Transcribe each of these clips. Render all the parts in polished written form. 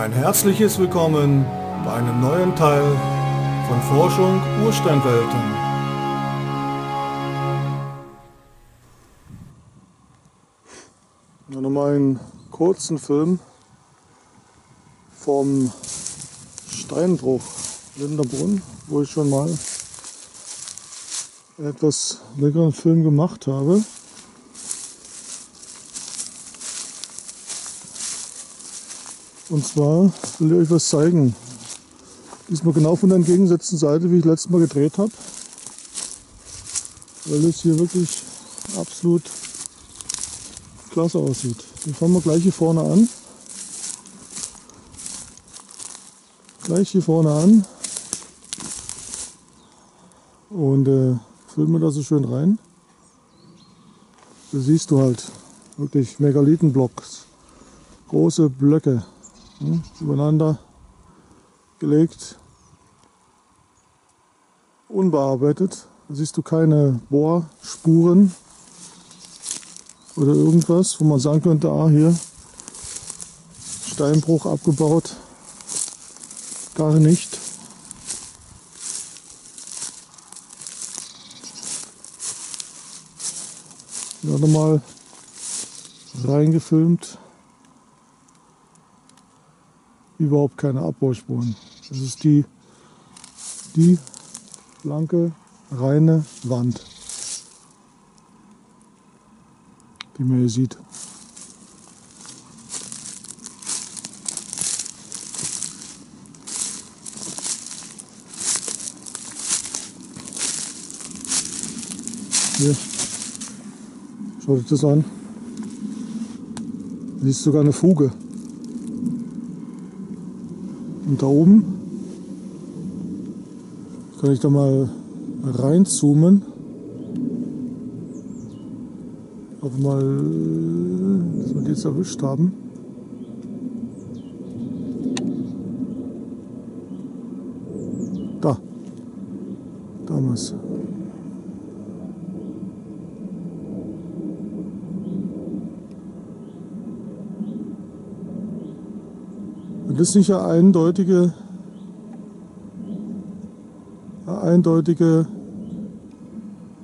Ein herzliches Willkommen bei einem neuen Teil von Forschung Ursteinwelten. Noch mal einen kurzen Film vom Steinbruch Lindabrunn, wo ich schon mal einen etwas längeren Film gemacht habe. Und zwar will ich euch was zeigen. Diesmal genau von der entgegengesetzten Seite, wie ich letztes Mal gedreht habe. Weil es hier wirklich absolut klasse aussieht. Dann fangen wir gleich hier vorne an. Und filmen da so schön rein. Da siehst du halt wirklich Megalithenblocks. Große Blöcke. Übereinander gelegt, unbearbeitet. Da siehst du keine Bohrspuren oder irgendwas, wo man sagen könnte, ah, hier Steinbruch abgebaut, gar nicht. Ja, nochmal reingefilmt. Überhaupt keine Abbauspuren. Das ist die blanke, reine Wand, die man hier sieht. Hier, schaut euch das an. Hier ist sogar eine Fuge. Und da oben kann ich da mal reinzoomen. Ob wir mal, dass wir die jetzt erwischt haben. Da. Damals. Das ist nicht eine eindeutige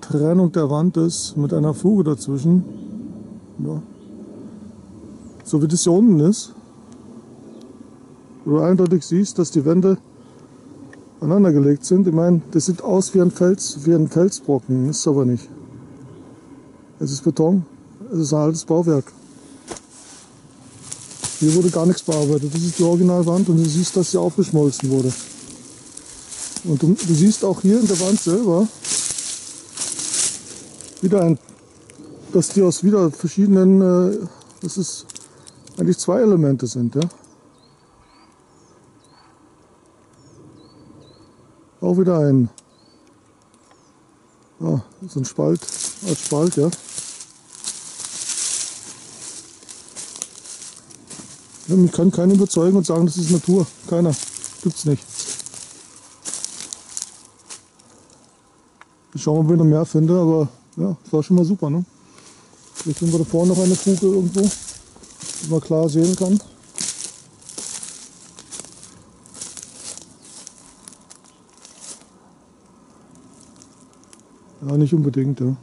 Trennung der Wand ist, mit einer Fuge dazwischen. Ja. So wie das hier unten ist. Wo du eindeutig siehst, dass die Wände aneinandergelegt sind. Ich meine, das sieht aus wie ein Felsbrocken, ist es aber nicht. Es ist Beton, es ist ein altes Bauwerk. Hier wurde gar nichts bearbeitet. Das ist die Originalwand und du siehst, dass sie aufgeschmolzen wurde. Und du siehst auch hier in der Wand selber wieder dass die aus wieder verschiedenen, dass es eigentlich zwei Elemente sind. Ja? Auch wieder so ein Spalt als Spalt, ja. Mich kann keiner überzeugen und sagen, das ist Natur. Keiner. Gibt's nicht. Ich schaue mal, ob ich noch mehr finde, aber ja, das war schon mal super, ne? Vielleicht finden wir da vorne noch eine Fuge irgendwo, die man klar sehen kann. Ja, nicht unbedingt, ja.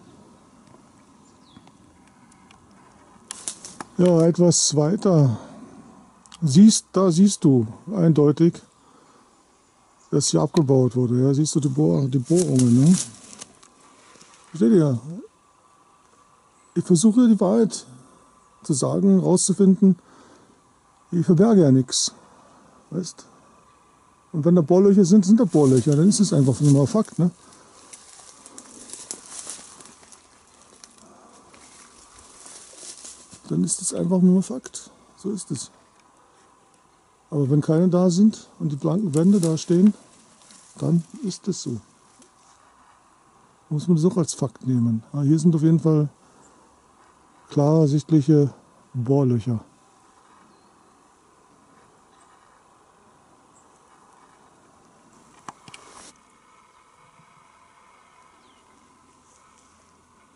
Ja, etwas weiter. Da siehst du eindeutig, dass hier abgebaut wurde. Ja, siehst du die Bohrungen. Ne? Versteht ihr? Ich versuche die Wahrheit zu sagen, rauszufinden. Ich verberge ja nichts. Weißt? Und wenn da Bohrlöcher sind, sind da Bohrlöcher. Dann ist es einfach nur ein Fakt. Ne? Dann ist es einfach nur ein Fakt. So ist es. Aber wenn keine da sind und die blanken Wände da stehen, dann ist es so. Muss man das auch als Fakt nehmen. Aber hier sind auf jeden Fall klar sichtliche Bohrlöcher.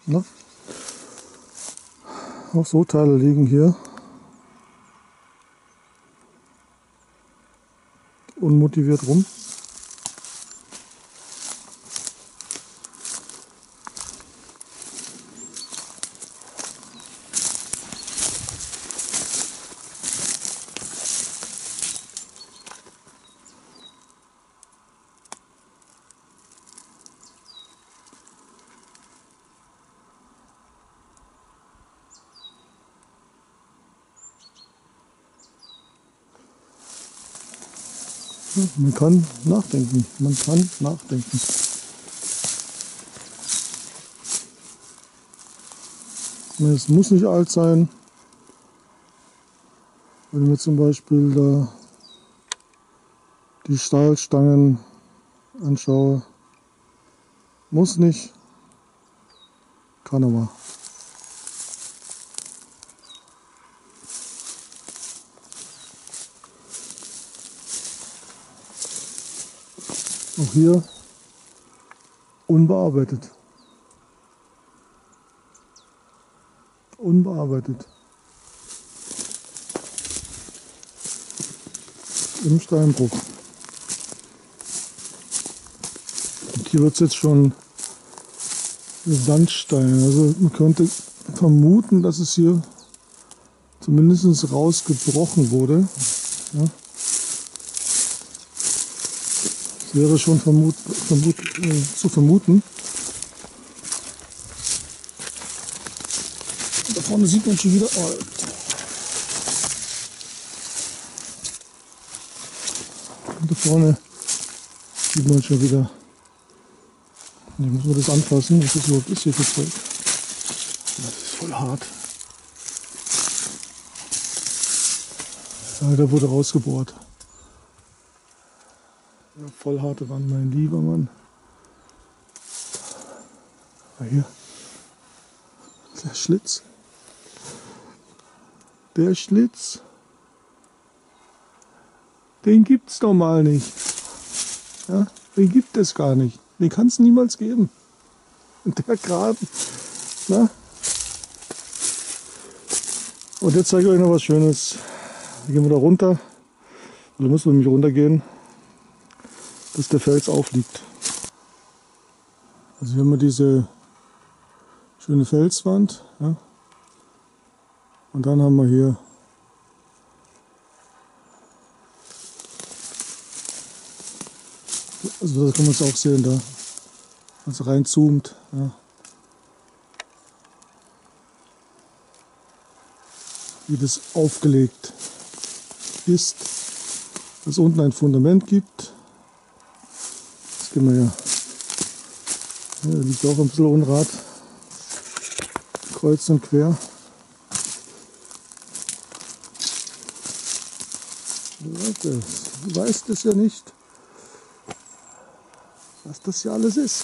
Na? Auch so Teile liegen hier. unmotiviert rum. Man kann nachdenken, man kann nachdenken. Es muss nicht alt sein. Wenn wir zum Beispiel da die Stahlstangen anschaue, muss nicht, kann aber. Auch hier unbearbeitet. Unbearbeitet. Im Steinbruch. Und hier wird es jetzt schon Sandstein. Also man könnte vermuten, dass es hier zumindest rausgebrochen wurde. Ja. Wäre schon zu vermuten. Da vorne sieht man schon wieder, oh, da vorne sieht man schon wieder, ich muss mal das anfassen, was das überhaupt ist hier für Zeug. Das ist voll hart. Da wurde rausgebohrt. Ja, voll harte Wand, mein lieber Mann. Ah, hier. Der Schlitz. Der Schlitz. Den gibt's doch mal nicht. Ja, den gibt es gar nicht. Den kann's niemals geben. Der Graben. Na? Und jetzt zeige ich euch noch was Schönes. Da gehen wir da runter. Oder müssen wir nämlich runtergehen, dass der Fels aufliegt. Also hier haben wir diese schöne Felswand, ja? Und dann haben wir hier also da kann man es auch sehen, da wenn es reinzoomt, ja? Wie das aufgelegt ist, dass unten ein Fundament gibt. Gehen wir hier. Ja, da liegt auch ein bisschen Unrat. Kreuz und quer. Leute, du weißt es ja nicht, was das hier alles ist.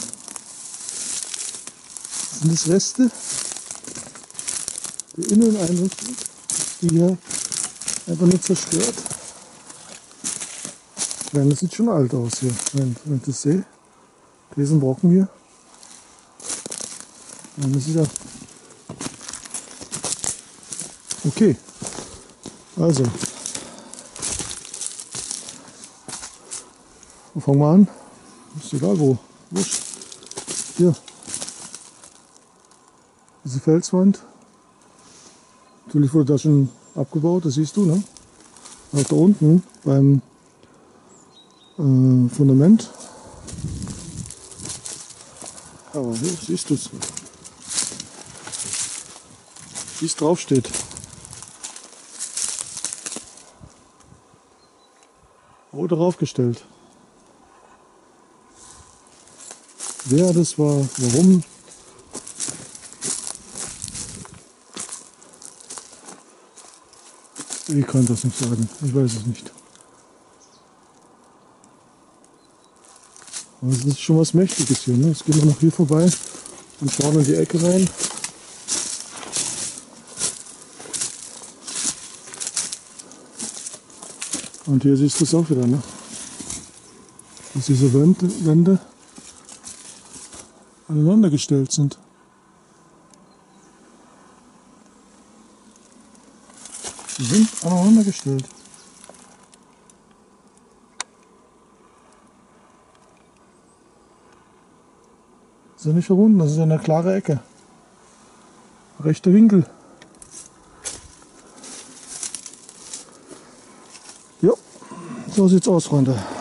Sind das Reste der Inneneinrichtung, die hier einfach nur zerstört. Das sieht schon alt aus hier, wenn ich das sehe. Diesen Brocken hier. Das ist ja okay. Also. Dann fangen wir an. Ist egal wo. Wusch. Hier. Diese Felswand. Natürlich wurde da schon abgebaut, das siehst du, ne? Auch da unten beim Fundament. Aber hier siehst du es, wie es drauf steht. Oder draufgestellt. Wer das war, warum. Ich kann das nicht sagen. Ich weiß es nicht. Das ist schon was Mächtiges hier, ne? Jetzt gehen wir noch hier vorbei und schauen in die Ecke rein. Und hier siehst du es auch wieder, ne? Dass diese Wände aneinander gestellt sind. Sie sind aneinander gestellt. ist ja nicht verbunden, das ist ja eine klare Ecke. Rechter Winkel. Jo, so sieht's aus, Freunde.